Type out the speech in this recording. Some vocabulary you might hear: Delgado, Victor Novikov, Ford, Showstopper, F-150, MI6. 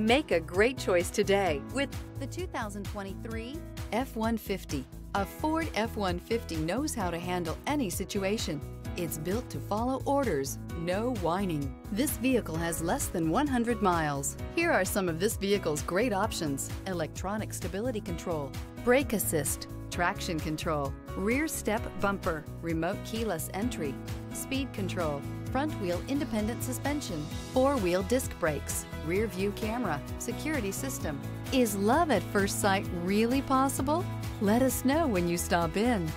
Make a great choice today with the 2023 F-150. A Ford F-150 knows how to handle any situation. It's built to follow orders, no whining. This vehicle has less than 100 miles. Here are some of this vehicle's great options: electronic stability control, brake assist, traction control, rear step bumper, remote keyless entry, speed control, front wheel independent suspension, four-wheel disc brakes, rear view camera, security system. Is love at first sight really possible? Let us know when you stop in.